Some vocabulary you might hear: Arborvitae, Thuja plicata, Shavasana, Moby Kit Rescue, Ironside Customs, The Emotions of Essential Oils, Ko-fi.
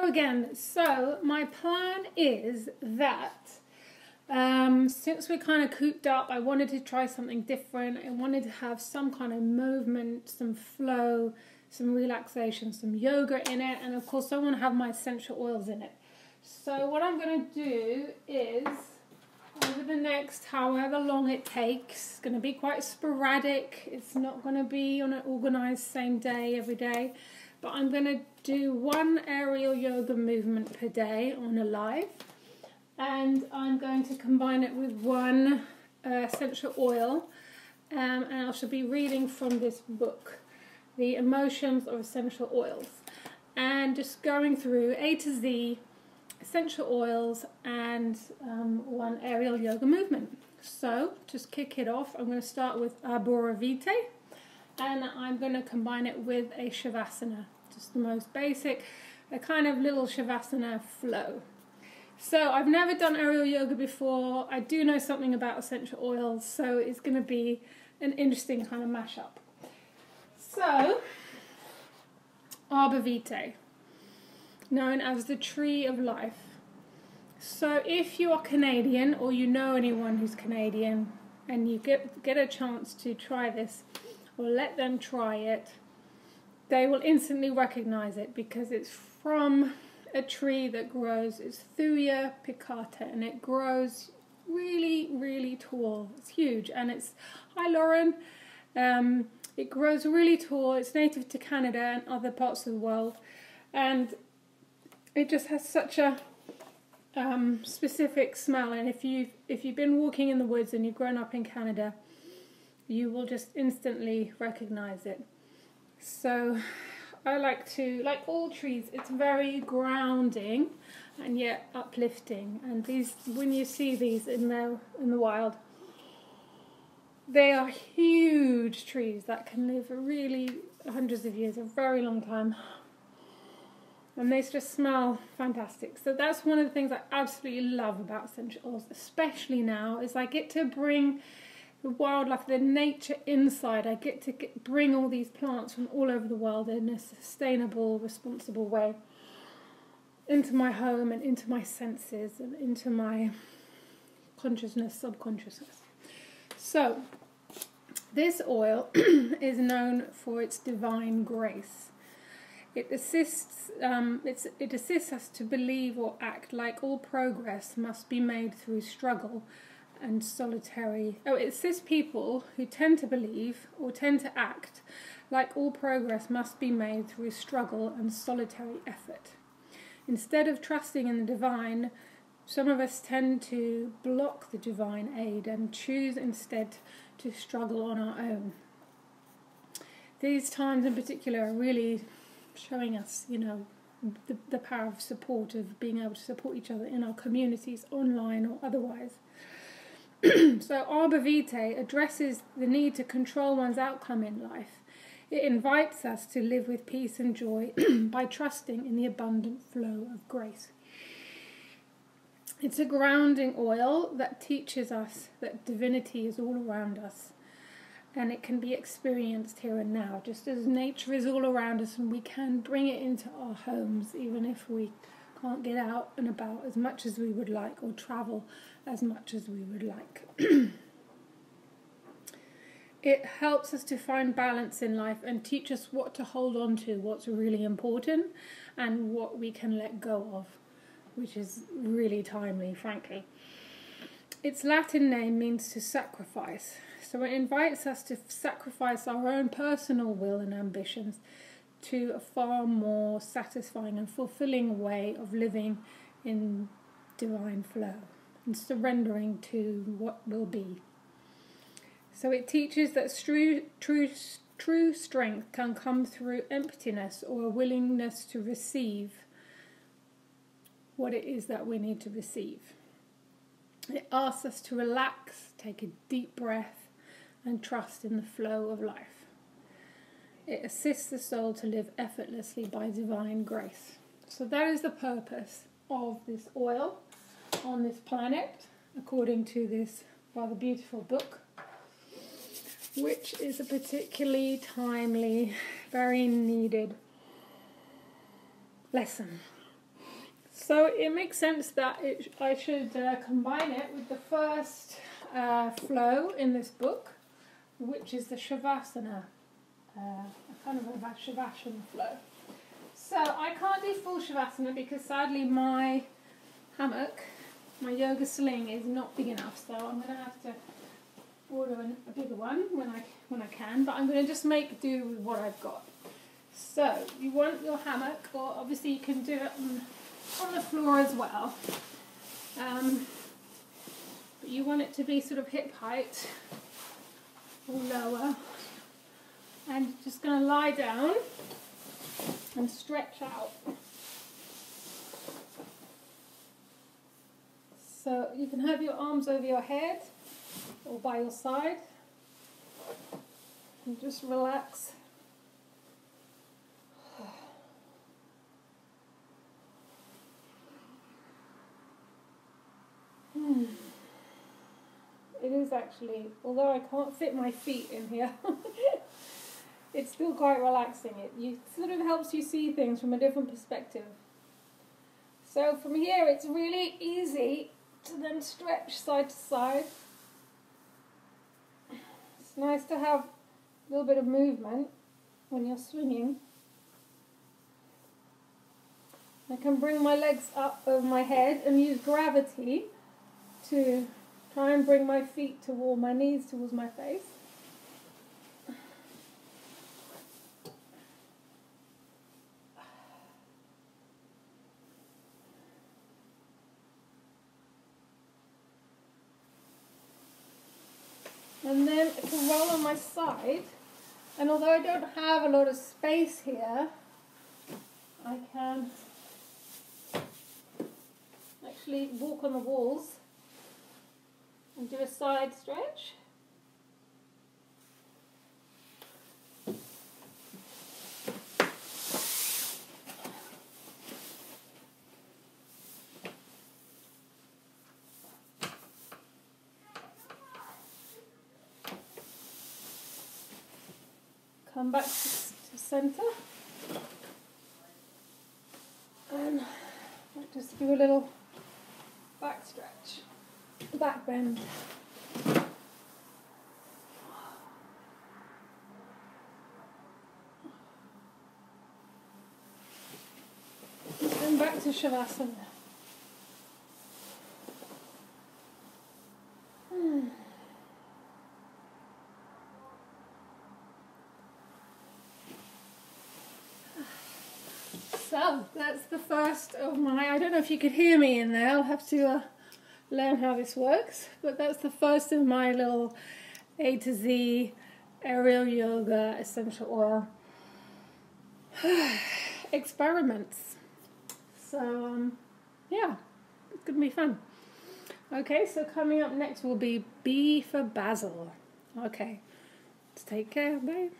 Again, so my plan is that since we're kind of cooped up, I wanted to try something different. I wanted to have some kind of movement, some flow, some relaxation, some yoga in it, and of course I want to have my essential oils in it. So what I'm going to do is, over the next however long it takes, it's going to be quite sporadic, it's not going to be on an organized same day every day, but I'm going to do one aerial yoga movement per day on a live, and I'm going to combine it with one essential oil, and I shall be reading from this book, The Emotions of Essential Oils, and just going through A to Z essential oils and one aerial yoga movement. So just kick it off, I'm going to start with Arborvitae, and I'm going to combine it with a Shavasana, just the most basic, a kind of little Shavasana flow. So I've never done aerial yoga before, I do know something about essential oils, so it's going to be an interesting kind of mashup. So, Arborvitae, known as the tree of life. So if you are Canadian, or you know anyone who's Canadian, and you get a chance to try this, or let them try it, they will instantly recognize it, because it's from a tree that grows, it's Thuja plicata, and it grows really, really tall. It's huge, and it's, hi Lauren, it grows really tall, it's native to Canada and other parts of the world, and it just has such a specific smell, and if you've been walking in the woods and you've grown up in Canada, you will just instantly recognize it. So I like to, like all trees, it's very grounding and yet uplifting, and these, when you see these in the wild, they are huge trees that can live for really hundreds of years, a very long time. And they just smell fantastic. So that's one of the things I absolutely love about essential oils, especially now, is I get to bring the wildlife, the nature inside. I get to bring all these plants from all over the world in a sustainable, responsible way into my home and into my senses and into my consciousness, subconsciousness. So this oil is known for its divine grace. It assists us to believe or act like all progress must be made through struggle and solitary. Oh, it assists people who tend to believe or tend to act like all progress must be made through struggle and solitary effort. Instead of trusting in the divine, some of us tend to block the divine aid and choose instead to struggle on our own. These times in particular are really showing us, you know, the power of support, of being able to support each other in our communities, online or otherwise. So Arborvitae addresses the need to control one's outcome in life. It invites us to live with peace and joy by trusting in the abundant flow of grace. It's a grounding oil that teaches us that divinity is all around us, and it can be experienced here and now, just as nature is all around us, and we can bring it into our homes, even if we can't get out and about as much as we would like, or travel as much as we would like. It helps us to find balance in life and teach us what to hold on to, what's really important, and what we can let go of, which is really timely, frankly. Its Latin name means to sacrifice, so it invites us to sacrifice our own personal will and ambitions to a far more satisfying and fulfilling way of living in divine flow and surrendering to what will be. So it teaches that true strength can come through emptiness, or a willingness to receive what it is that we need to receive. It asks us to relax, take a deep breath, and trust in the flow of life. It assists the soul to live effortlessly by divine grace. So that is the purpose of this oil on this planet, according to this rather beautiful book, which is a particularly timely, very needed lesson. So it makes sense that I should combine it with the first flow in this book, which is the Shavasana, kind of a Shavasana flow. So I can't do full Shavasana because sadly my hammock, my yoga sling, is not big enough, so I'm going to have to order a bigger one when I can, but I'm going to just make do with what I've got. So you want your hammock, or obviously you can do it on the floor as well, but you want it to be sort of hip height or lower, and you're just going to lie down and stretch out. So you can have your arms over your head or by your side, and just relax. It is actually, although I can't fit my feet in here, it's still quite relaxing. It sort of helps you see things from a different perspective. So from here it's really easy to then stretch side to side. It's nice to have a little bit of movement when you're swinging. I can bring my legs up over my head and use gravity to try and bring my feet toward my knees, towards my face. And then I can roll on my side, and although I don't have a lot of space here, I can actually walk on the walls and do a side stretch. Come back to center, and I'll just do a little back stretch, back bend. And back to Shavasana. So that's the first of my, I don't know if you could hear me in there, I'll have to learn how this works, but that's the first of my little A to Z aerial yoga essential oil experiments. So yeah, it's going to be fun. Okay, so coming up next will be B for basil. Okay, let's take care, bye.